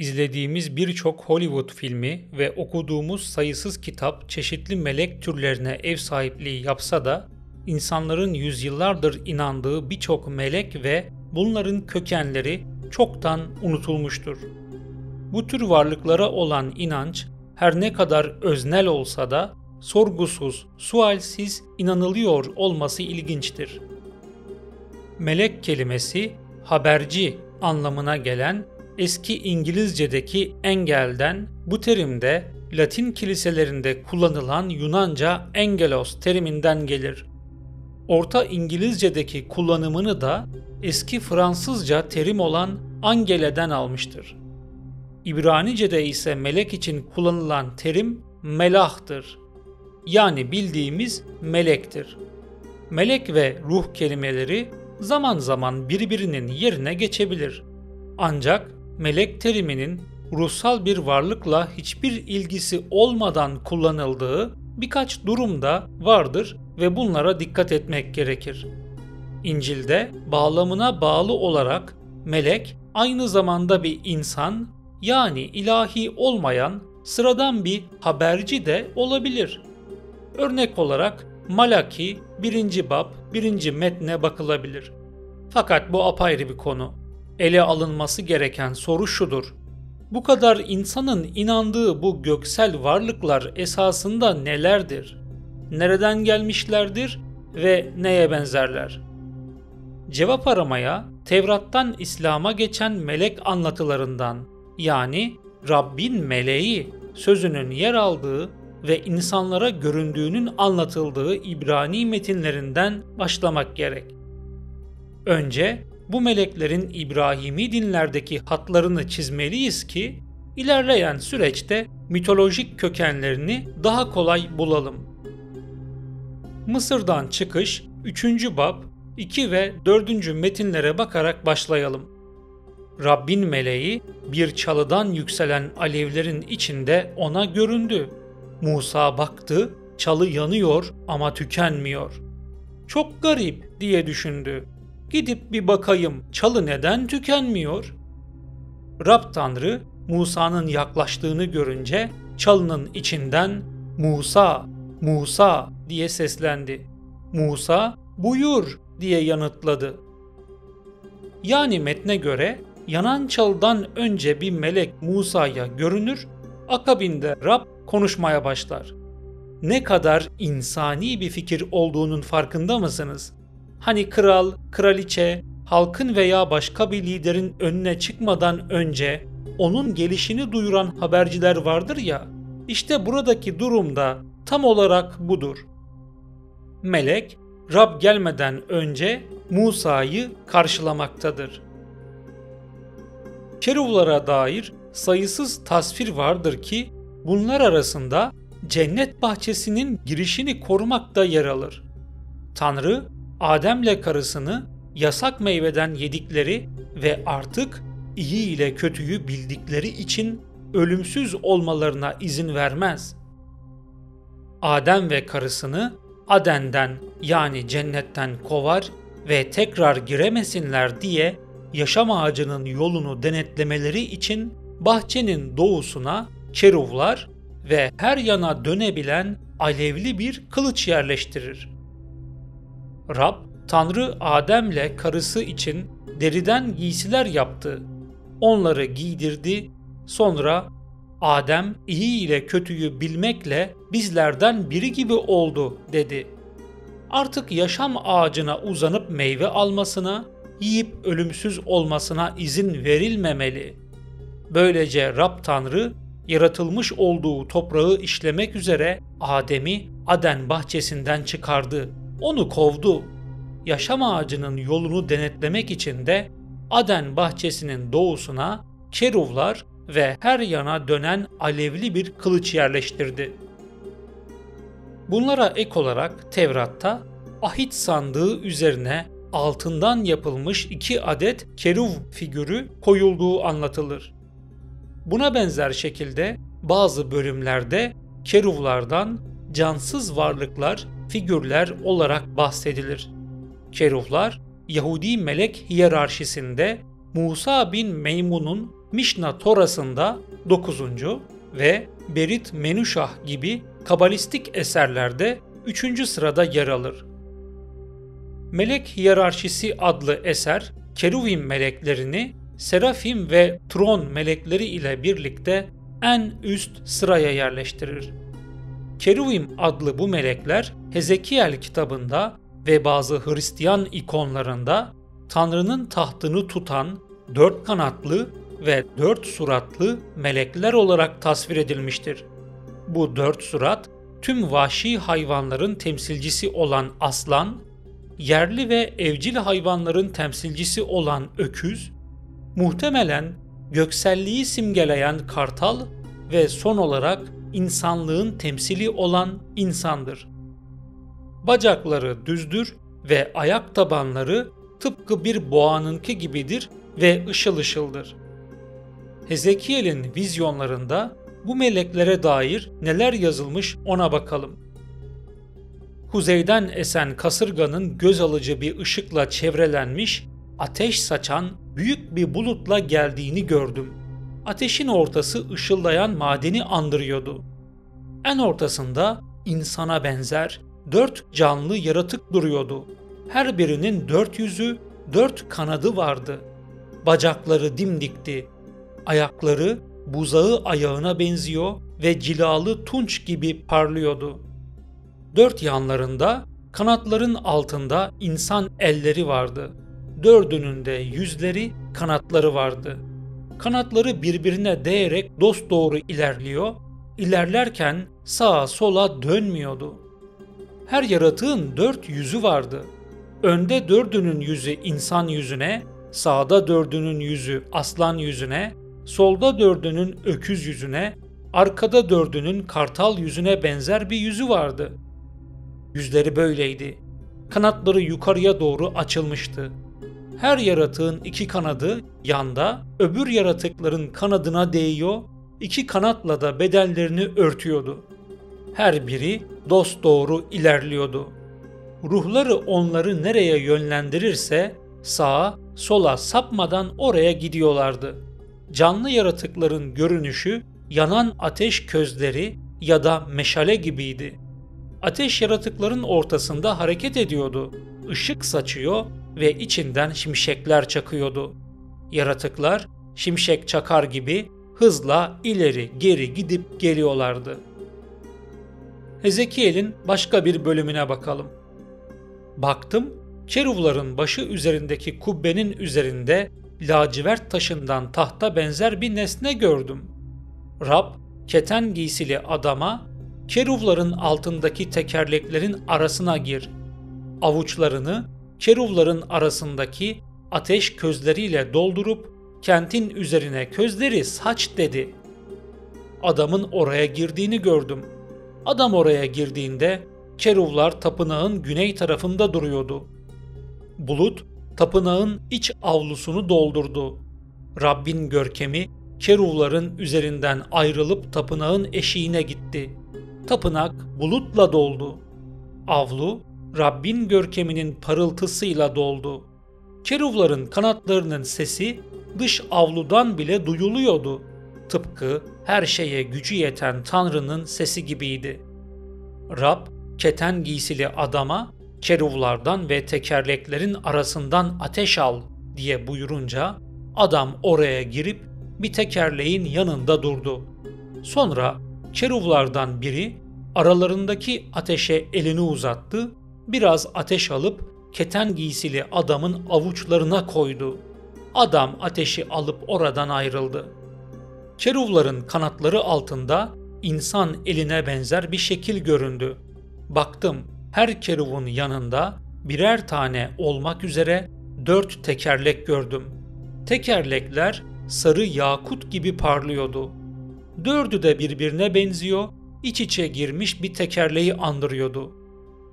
İzlediğimiz birçok Hollywood filmi ve okuduğumuz sayısız kitap çeşitli melek türlerine ev sahipliği yapsa da insanların yüzyıllardır inandığı birçok melek ve bunların kökenleri çoktan unutulmuştur. Bu tür varlıklara olan inanç her ne kadar öznel olsa da sorgusuz, sualsiz inanılıyor olması ilginçtir. Melek kelimesi haberci anlamına gelen eski İngilizce'deki engelden bu terimde Latin kiliselerinde kullanılan Yunanca engelos teriminden gelir. Orta İngilizce'deki kullanımını da eski Fransızca terim olan angele'den almıştır. İbranice'de ise melek için kullanılan terim melah'tır. Yani bildiğimiz melektir. Melek ve ruh kelimeleri zaman zaman birbirinin yerine geçebilir. Ancak melek teriminin ruhsal bir varlıkla hiçbir ilgisi olmadan kullanıldığı birkaç durum da vardır ve bunlara dikkat etmek gerekir. İncil'de bağlamına bağlı olarak melek aynı zamanda bir insan, yani ilahi olmayan sıradan bir haberci de olabilir. Örnek olarak Malaki 1. bab 1. metne bakılabilir. Fakat bu apayrı bir konu. Ele alınması gereken soru şudur: bu kadar insanın inandığı bu göksel varlıklar esasında nelerdir? Nereden gelmişlerdir ve neye benzerler? Cevap aramaya Tevrat'tan İslam'a geçen melek anlatılarından, yani Rabbin meleği sözünün yer aldığı ve insanlara göründüğünün anlatıldığı İbrani metinlerinden başlamak gerek. Önce bu meleklerin İbrahimi dinlerdeki hatlarını çizmeliyiz ki ilerleyen süreçte mitolojik kökenlerini daha kolay bulalım. Mısır'dan çıkış 3. bab 2 ve 4. metinlere bakarak başlayalım. Rabbin meleği bir çalıdan yükselen alevlerin içinde ona göründü. Musa baktı, çalı yanıyor ama tükenmiyor. Çok garip diye düşündü. Gidip bir bakayım, çalı neden tükenmiyor? Rab Tanrı Musa'nın yaklaştığını görünce çalının içinden "Musa, Musa" diye seslendi. Musa "Buyur" diye yanıtladı. Yani metne göre yanan çalıdan önce bir melek Musa'ya görünür, akabinde Rab konuşmaya başlar. Ne kadar insani bir fikir olduğunun farkında mısınız? Hani kral, kraliçe, halkın veya başka bir liderin önüne çıkmadan önce onun gelişini duyuran haberciler vardır ya, işte buradaki durumda tam olarak budur. Melek, Rab gelmeden önce Musa'yı karşılamaktadır. Keruvlara dair sayısız tasvir vardır ki bunlar arasında cennet bahçesinin girişini korumak da yer alır. Tanrı, Adem'le karısını yasak meyveden yedikleri ve artık iyi ile kötüyü bildikleri için ölümsüz olmalarına izin vermez. Adem ve karısını Aden'den, yani cennetten kovar ve tekrar giremesinler diye yaşam ağacının yolunu denetlemeleri için bahçenin doğusuna keruvlar ve her yana dönebilen alevli bir kılıç yerleştirir. Rab, Tanrı Adem'le karısı için deriden giysiler yaptı. Onları giydirdi, sonra "Adem iyi ile kötüyü bilmekle bizlerden biri gibi oldu" dedi. Artık yaşam ağacına uzanıp meyve almasına, yiyip ölümsüz olmasına izin verilmemeli. Böylece Rab Tanrı, yaratılmış olduğu toprağı işlemek üzere Adem'i Aden bahçesinden çıkardı. Onu kovdu. Yaşam ağacının yolunu denetlemek için de Aden bahçesinin doğusuna keruvlar ve her yana dönen alevli bir kılıç yerleştirdi. Bunlara ek olarak Tevrat'ta ahit sandığı üzerine altından yapılmış 2 adet keruv figürü koyulduğu anlatılır. Buna benzer şekilde bazı bölümlerde keruvlardan cansız varlıklar, figürler olarak bahsedilir. Keruvlar, Yahudi melek hiyerarşisinde Musa bin Meymun'un Mishna Torah'sında 9. ve Berit Menüşah gibi kabalistik eserlerde 3. sırada yer alır. Melek Hiyerarşisi adlı eser, Kerubim meleklerini Serafim ve Tron melekleri ile birlikte en üst sıraya yerleştirir. Kerubim adlı bu melekler Hezekiel kitabında ve bazı Hristiyan ikonlarında Tanrı'nın tahtını tutan 4 kanatlı ve 4 suratlı melekler olarak tasvir edilmiştir. Bu 4 surat tüm vahşi hayvanların temsilcisi olan aslan, yerli ve evcil hayvanların temsilcisi olan öküz, muhtemelen gökselliği simgeleyen kartal ve son olarak insanlığın temsili olan insandır. Bacakları düzdür ve ayak tabanları tıpkı bir boğanınki gibidir ve ışıl ışıldır. Hezekiel'in vizyonlarında bu meleklere dair neler yazılmış ona bakalım. Kuzeyden esen kasırganın göz alıcı bir ışıkla çevrelenmiş, ateş saçan büyük bir bulutla geldiğini gördüm. Ateşin ortası ışıldayan madeni andırıyordu. En ortasında insana benzer 4 canlı yaratık duruyordu. Her birinin 4 yüzü, 4 kanadı vardı. Bacakları dimdikti. Ayakları buzağı ayağına benziyor ve cilalı tunç gibi parlıyordu. 4 yanlarında, kanatların altında insan elleri vardı. 4'ünün de yüzleri, kanatları vardı. Kanatları birbirine değerek dosdoğru ilerliyor, ilerlerken sağa sola dönmüyordu. Her yaratığın 4 yüzü vardı. Önde 4'ünün yüzü insan yüzüne, sağda 4'ünün yüzü aslan yüzüne, solda 4'ünün öküz yüzüne, arkada 4'ünün kartal yüzüne benzer bir yüzü vardı. Yüzleri böyleydi. Kanatları yukarıya doğru açılmıştı. Her yaratığın 2 kanadı yanda, öbür yaratıkların kanadına değiyor, 2 kanatla da bedenlerini örtüyordu. Her biri dosdoğru ilerliyordu. Ruhları onları nereye yönlendirirse sağa, sola sapmadan oraya gidiyorlardı. Canlı yaratıkların görünüşü yanan ateş közleri ya da meşale gibiydi. Ateş yaratıkların ortasında hareket ediyordu, ışık saçıyor ve içinden şimşekler çakıyordu. Yaratıklar şimşek çakar gibi hızla ileri geri gidip geliyorlardı. Hezekiel'in başka bir bölümüne bakalım. Baktım, keruvların başı üzerindeki kubbenin üzerinde lacivert taşından tahta benzer bir nesne gördüm. Rab, keten giysili adama, keruvların altındaki tekerleklerin arasına gir. Avuçlarını keruvların arasındaki ateş közleriyle doldurup kentin üzerine közleri saç dedi. Adamın oraya girdiğini gördüm. Adam oraya girdiğinde keruvlar tapınağın güney tarafında duruyordu. Bulut tapınağın iç avlusunu doldurdu. Rabbin görkemi keruvların üzerinden ayrılıp tapınağın eşiğine gitti. Tapınak bulutla doldu. Avlu Rabbin görkeminin parıltısıyla doldu. Keruvların kanatlarının sesi dış avludan bile duyuluyordu. Tıpkı her şeye gücü yeten Tanrı'nın sesi gibiydi. Rab, keten giysili adama, keruvlardan ve tekerleklerin arasından ateş al diye buyurunca adam oraya girip bir tekerleğin yanında durdu. Sonra keruvlardan biri aralarındaki ateşe elini uzattı, biraz ateş alıp keten giysili adamın avuçlarına koydu. Adam ateşi alıp oradan ayrıldı. Keruvların kanatları altında insan eline benzer bir şekil göründü. Baktım, her keruvun yanında birer tane olmak üzere 4 tekerlek gördüm. Tekerlekler sarı yakut gibi parlıyordu. 4'ü de birbirine benziyor, iç içe girmiş bir tekerleği andırıyordu.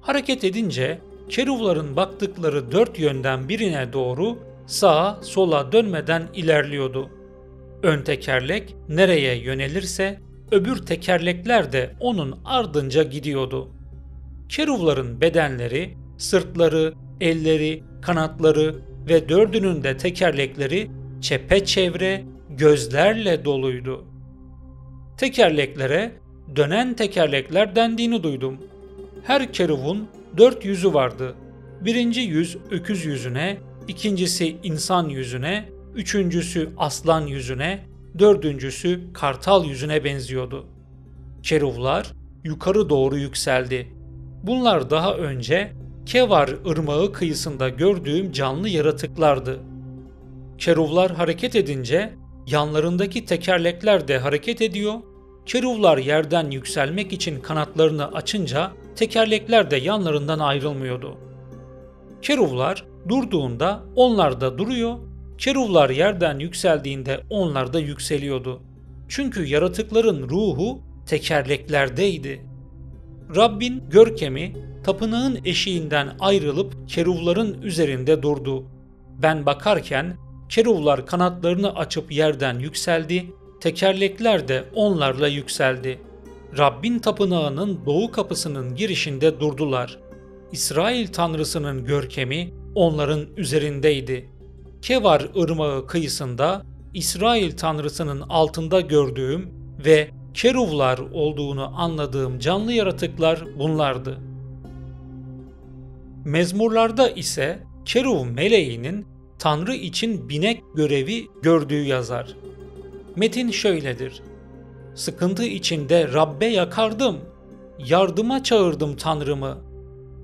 Hareket edince keruvların baktıkları 4 yönden birine doğru sağa sola dönmeden ilerliyordu. Ön tekerlek nereye yönelirse öbür tekerlekler de onun ardınca gidiyordu. Keruvların bedenleri, sırtları, elleri, kanatları ve 4'ünün de tekerlekleri çepeçevre gözlerle doluydu. Tekerleklere dönen tekerlekler dendiğini duydum. Her keruvun 4 yüzü vardı. Birinci yüz öküz yüzüne, ikincisi insan yüzüne, üçüncüsü aslan yüzüne, dördüncüsü kartal yüzüne benziyordu. Keruvlar yukarı doğru yükseldi. Bunlar daha önce Kevar ırmağı kıyısında gördüğüm canlı yaratıklardı. Keruvlar hareket edince yanlarındaki tekerlekler de hareket ediyor, keruvlar yerden yükselmek için kanatlarını açınca tekerlekler de yanlarından ayrılmıyordu. Keruvlar durduğunda onlar da duruyor, keruvlar yerden yükseldiğinde onlar da yükseliyordu. Çünkü yaratıkların ruhu tekerleklerdeydi. Rabbin görkemi tapınağın eşiğinden ayrılıp keruvların üzerinde durdu. Ben bakarken keruvlar kanatlarını açıp yerden yükseldi, tekerlekler de onlarla yükseldi. Rabbin tapınağının doğu kapısının girişinde durdular. İsrail tanrısının görkemi onların üzerindeydi. Kevar ırmağı kıyısında İsrail tanrısının altında gördüğüm ve keruvlar olduğunu anladığım canlı yaratıklar bunlardı. Mezmurlarda ise keruv meleğinin Tanrı için binek görevi gördüğü yazar. Metin şöyledir: "Sıkıntı içinde Rabbe yakardım, yardıma çağırdım Tanrımı.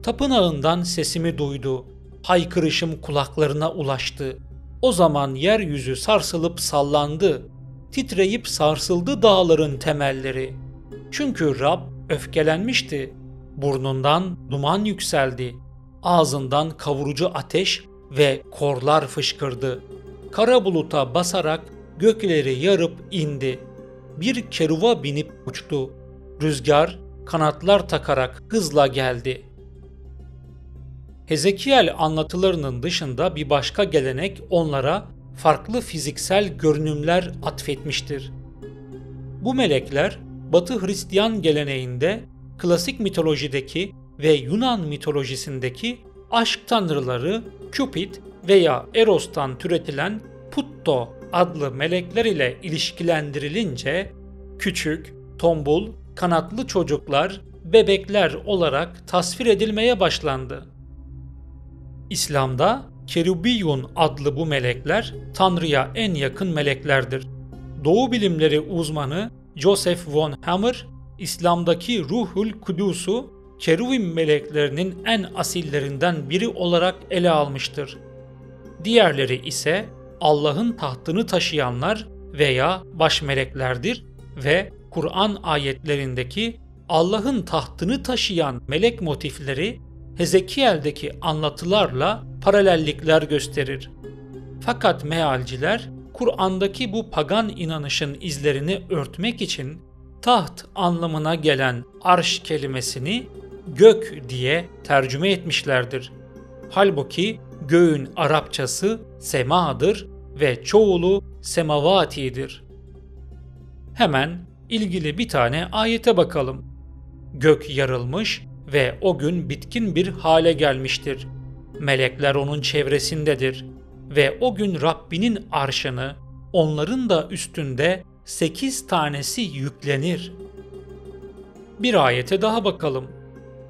Tapınağından sesimi duydu, haykırışım kulaklarına ulaştı. O zaman yeryüzü sarsılıp sallandı, titreyip sarsıldı dağların temelleri. Çünkü Rab öfkelenmişti, burnundan duman yükseldi, ağzından kavurucu ateş ve korlar fışkırdı. Kara buluta basarak gökleri yarıp indi. Bir keruva binip uçtu. Rüzgar kanatlar takarak hızla geldi." Hezekiel anlatılarının dışında bir başka gelenek onlara farklı fiziksel görünümler atfetmiştir. Bu melekler Batı Hristiyan geleneğinde klasik mitolojideki ve Yunan mitolojisindeki aşk tanrıları Cupid veya Eros'tan türetilen Putto adlı melekler ile ilişkilendirilince küçük, tombul, kanatlı çocuklar, bebekler olarak tasvir edilmeye başlandı. İslam'da Kerubiyyun adlı bu melekler Tanrı'ya en yakın meleklerdir. Doğu bilimleri uzmanı Joseph von Hammer, İslam'daki Ruhul Kudüs'ü Kerubim meleklerinin en asillerinden biri olarak ele almıştır. Diğerleri ise Allah'ın tahtını taşıyanlar veya baş meleklerdir ve Kur'an ayetlerindeki Allah'ın tahtını taşıyan melek motifleri Hezekiel'deki anlatılarla paralellikler gösterir. Fakat mealciler Kur'an'daki bu pagan inanışın izlerini örtmek için taht anlamına gelen arş kelimesini gök diye tercüme etmişlerdir. Halbuki göğün Arapçası semadır ve çoğulu semavatidir. Hemen ilgili bir tane ayete bakalım. "Gök yarılmış ve o gün bitkin bir hale gelmiştir. Melekler onun çevresindedir ve o gün Rabbinin arşını, onların da üstünde 8 tanesi yüklenir." Bir ayete daha bakalım.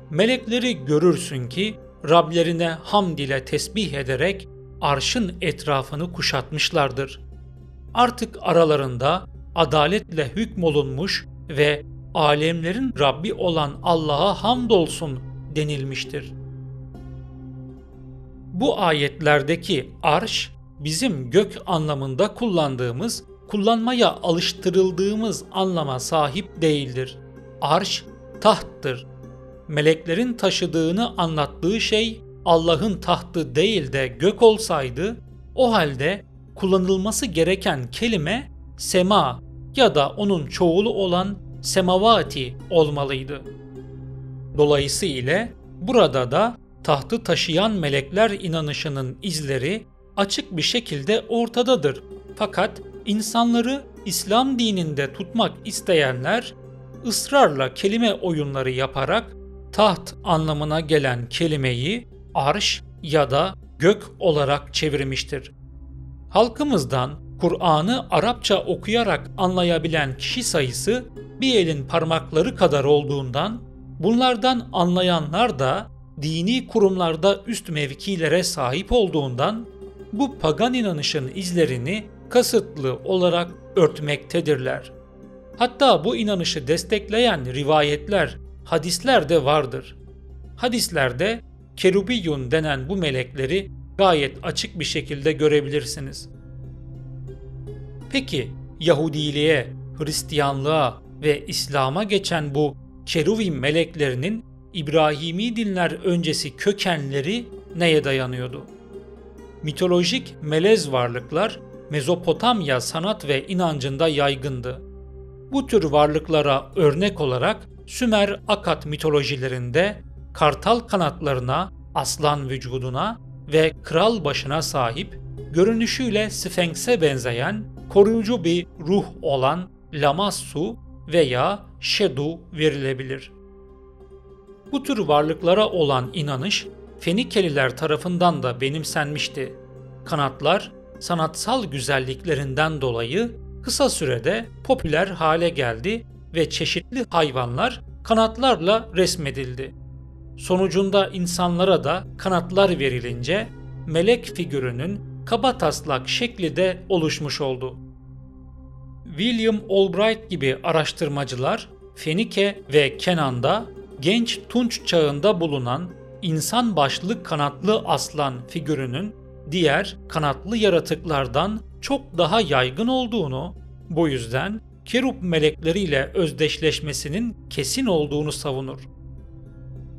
"Melekleri görürsün ki Rablerine hamd ile tesbih ederek arşın etrafını kuşatmışlardır. Artık aralarında adaletle hükmolunmuş ve alemlerin Rabbi olan Allah'a hamdolsun denilmiştir." Bu ayetlerdeki arş bizim gök anlamında kullanmaya alıştırıldığımız anlama sahip değildir. Arş tahttır. Meleklerin taşıdığını anlattığı şey Allah'ın tahtı değil de gök olsaydı, o halde kullanılması gereken kelime sema ya da onun çoğulu olan semavati olmalıydı. Dolayısıyla burada da tahtı taşıyan melekler inanışının izleri açık bir şekilde ortadadır. Fakat İnsanları İslam dininde tutmak isteyenler ısrarla kelime oyunları yaparak taht anlamına gelen kelimeyi arş ya da gök olarak çevirmiştir. Halkımızdan Kur'an'ı Arapça okuyarak anlayabilen kişi sayısı bir elin parmakları kadar olduğundan bunlardan anlayanlar da dini kurumlarda üst mevkilere sahip olduğundan bu pagan inanışın izlerini kasıtlı olarak örtmektedirler. Hatta bu inanışı destekleyen rivayetler, hadisler de vardır. Hadislerde Kerubiyyun denen bu melekleri gayet açık bir şekilde görebilirsiniz. Peki Yahudiliğe, Hristiyanlığa ve İslam'a geçen bu Kerubim meleklerinin İbrahimi dinler öncesi kökenleri neye dayanıyordu? Mitolojik melez varlıklar Mezopotamya sanat ve inancında yaygındı. Bu tür varlıklara örnek olarak Sümer Akad mitolojilerinde kartal kanatlarına, aslan vücuduna ve kral başına sahip, görünüşüyle Sfenks'e benzeyen, koruyucu bir ruh olan Lamassu veya Şedu verilebilir. Bu tür varlıklara olan inanış Fenikeliler tarafından da benimsenmişti. Kanatlar sanatsal güzelliklerinden dolayı kısa sürede popüler hale geldi ve çeşitli hayvanlar kanatlarla resmedildi. Sonucunda insanlara da kanatlar verilince melek figürünün kaba taslak şekli de oluşmuş oldu. William Albright gibi araştırmacılar Fenike ve Kenan'da genç Tunç çağında bulunan insan başlı kanatlı aslan figürünün diğer kanatlı yaratıklardan çok daha yaygın olduğunu, bu yüzden kerub melekleriyle özdeşleşmesinin kesin olduğunu savunur.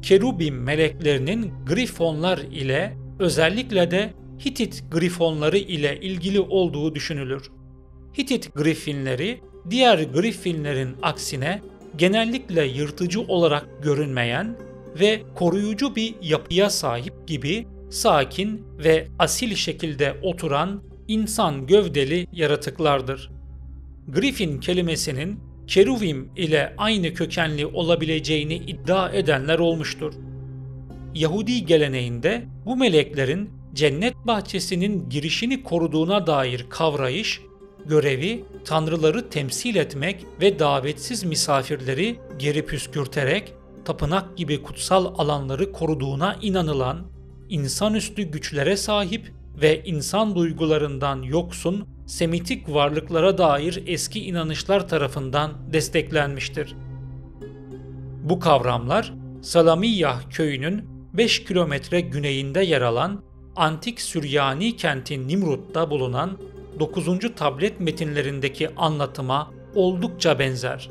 Kerubim meleklerinin grifonlar ile, özellikle de Hitit grifonları ile ilgili olduğu düşünülür. Hitit griffinleri diğer griffinlerin aksine genellikle yırtıcı olarak görünmeyen ve koruyucu bir yapıya sahip gibi sakin ve asil şekilde oturan insan gövdeli yaratıklardır. Griffin kelimesinin Keruvim ile aynı kökenli olabileceğini iddia edenler olmuştur. Yahudi geleneğinde bu meleklerin cennet bahçesinin girişini koruduğuna dair kavrayış, görevi tanrıları temsil etmek ve davetsiz misafirleri geri püskürterek tapınak gibi kutsal alanları koruduğuna inanılan, insanüstü güçlere sahip ve insan duygularından yoksun Semitik varlıklara dair eski inanışlar tarafından desteklenmiştir. Bu kavramlar Salamiyah köyünün 5 kilometre güneyinde yer alan antik Süryani kenti Nimrut'ta bulunan 9. tablet metinlerindeki anlatıma oldukça benzer.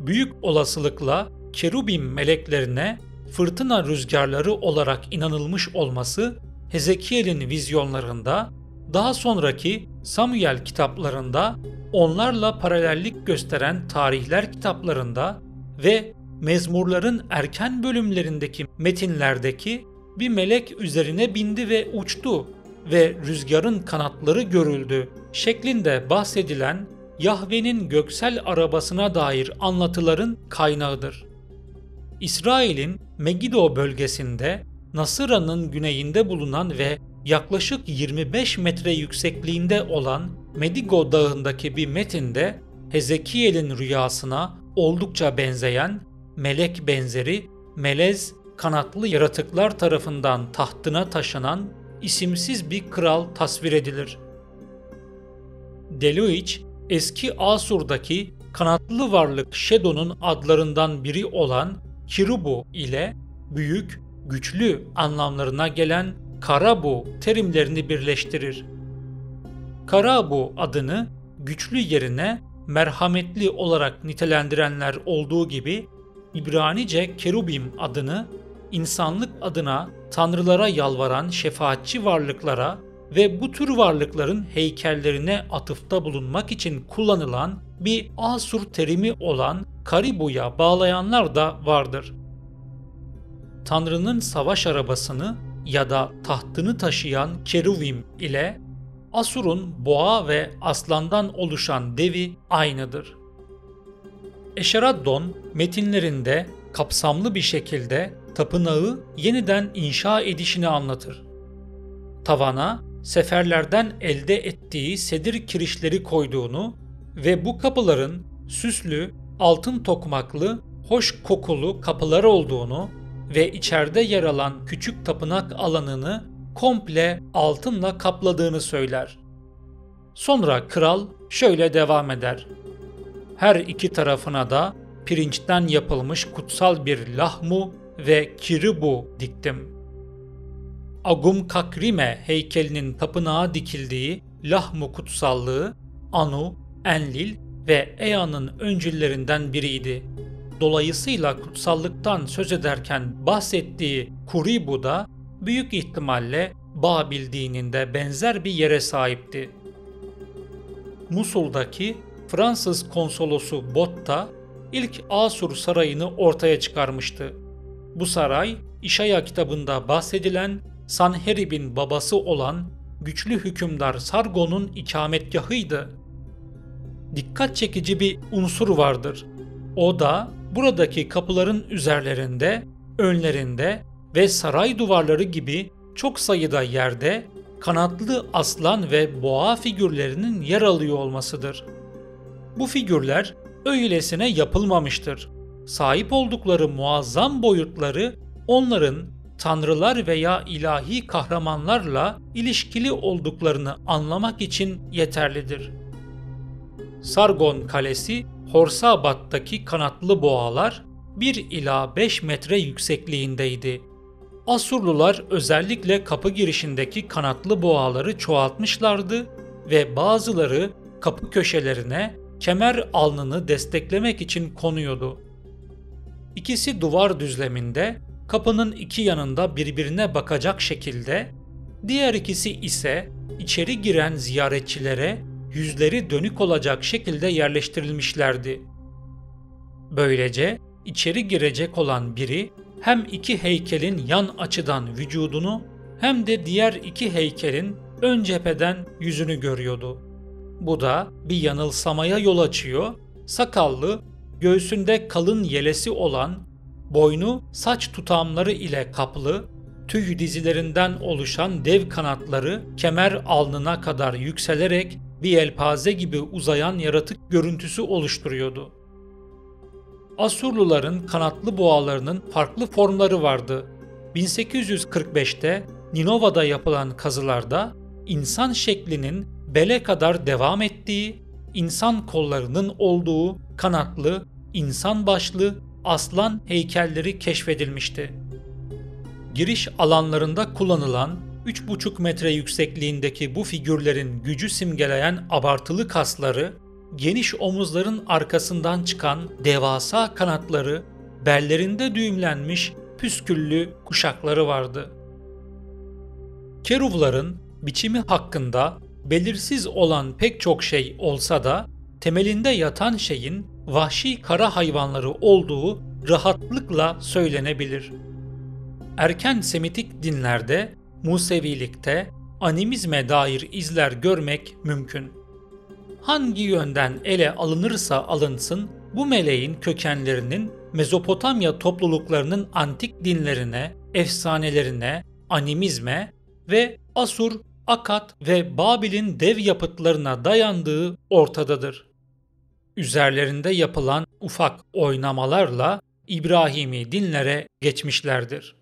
Büyük olasılıkla Kerubim meleklerine fırtına rüzgarları olarak inanılmış olması Hezekiel'in vizyonlarında, daha sonraki Samuel kitaplarında, onlarla paralellik gösteren tarihler kitaplarında ve mezmurların erken bölümlerindeki metinlerdeki bir melek üzerine bindi ve uçtu ve rüzgarın kanatları görüldü şeklinde bahsedilen Yahve'nin göksel arabasına dair anlatıların kaynağıdır. İsrail'in Megiddo bölgesinde Nasıra'nın güneyinde bulunan ve yaklaşık 25 metre yüksekliğinde olan Megiddo dağındaki bir metinde Hezekiel'in rüyasına oldukça benzeyen, melek benzeri, melez, kanatlı yaratıklar tarafından tahtına taşınan isimsiz bir kral tasvir edilir. Deluiç, eski Asur'daki kanatlı varlık Şedo'nun adlarından biri olan Kirubu ile büyük, güçlü anlamlarına gelen Karabu terimlerini birleştirir. Karabu adını güçlü yerine merhametli olarak nitelendirenler olduğu gibi İbranice Kerubim adını insanlık adına tanrılara yalvaran şefaatçi varlıklara ve bu tür varlıkların heykellerine atıfta bulunmak için kullanılan bir Asur terimi olan Karibu'ya bağlayanlar da vardır. Tanrı'nın savaş arabasını ya da tahtını taşıyan Keruvim ile Asur'un boğa ve aslandan oluşan devi aynıdır. Esarhaddon metinlerinde kapsamlı bir şekilde tapınağı yeniden inşa edişini anlatır. Tavana seferlerden elde ettiği sedir kirişleri koyduğunu ve bu kapıların süslü, altın tokmaklı, hoş kokulu kapılar olduğunu ve içeride yer alan küçük tapınak alanını komple altınla kapladığını söyler. Sonra kral şöyle devam eder. Her iki tarafına da pirinçten yapılmış kutsal bir lahmu ve kiribu diktim. Agum Kakrime heykelinin tapınağa dikildiği lahmu kutsallığı Anu, Enlil ve Ea'nın öncüllerinden biriydi. Dolayısıyla kutsallıktan söz ederken bahsettiği Kuribu da büyük ihtimalle Babil dininde benzer bir yere sahipti. Musul'daki Fransız konsolosu Botta ilk Asur sarayını ortaya çıkarmıştı. Bu saray İşaya kitabında bahsedilen Sanherib'in babası olan güçlü hükümdar Sargon'un ikametgahıydı. Dikkat çekici bir unsur vardır. O da buradaki kapıların üzerlerinde, önlerinde ve saray duvarları gibi çok sayıda yerde kanatlı aslan ve boğa figürlerinin yer alıyor olmasıdır. Bu figürler öylesine yapılmamıştır. Sahip oldukları muazzam boyutları onların tanrılar veya ilahi kahramanlarla ilişkili olduklarını anlamak için yeterlidir. Sargon Kalesi, Horsabat'taki kanatlı boğalar 1 ila 5 metre yüksekliğindeydi. Asurlular özellikle kapı girişindeki kanatlı boğaları çoğaltmışlardı ve bazıları kapı köşelerine kemer alnını desteklemek için konuyordu. İkisi duvar düzleminde, kapının iki yanında birbirine bakacak şekilde, diğer ikisi ise içeri giren ziyaretçilere yüzleri dönük olacak şekilde yerleştirilmişlerdi. Böylece içeri girecek olan biri hem iki heykelin yan açıdan vücudunu hem de diğer iki heykelin ön cepheden yüzünü görüyordu. Bu da bir yanılsamaya yol açıyor. Sakallı, göğsünde kalın yelesi olan, boynu saç tutamları ile kaplı, tüy dizilerinden oluşan dev kanatları kemer alnına kadar yükselerek bir yelpaze gibi uzayan yaratık görüntüsü oluşturuyordu. Asurluların kanatlı boğalarının farklı formları vardı. 1845'te Ninova'da yapılan kazılarda insan şeklinin bele kadar devam ettiği, insan kollarının olduğu kanatlı, insan başlı aslan heykelleri keşfedilmişti. Giriş alanlarında kullanılan 3,5 metre yüksekliğindeki bu figürlerin gücü simgeleyen abartılı kasları, geniş omuzların arkasından çıkan devasa kanatları, bellerinde düğümlenmiş püsküllü kuşakları vardı. Keruvların biçimi hakkında belirsiz olan pek çok şey olsa da temelinde yatan şeyin vahşi kara hayvanları olduğu rahatlıkla söylenebilir. Erken Semitik dinlerde, Musevilikte animizme dair izler görmek mümkün. Hangi yönden ele alınırsa alınsın, bu meleğin kökenlerinin Mezopotamya topluluklarının antik dinlerine, efsanelerine, animizme ve Asur, Akad ve Babil'in dev yapıtlarına dayandığı ortadadır. Üzerlerinde yapılan ufak oynamalarla İbrahimi dinlere geçmişlerdir.